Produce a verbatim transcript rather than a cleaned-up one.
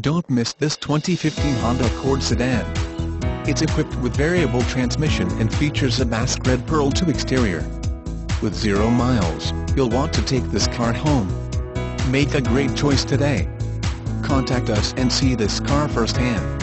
Don't miss this twenty fifteen Honda Accord sedan. It's equipped with variable transmission and features a Basque Red Pearl two exterior. With zero miles, you'll want to take this car home. Make a great choice today. Contact us and see this car firsthand.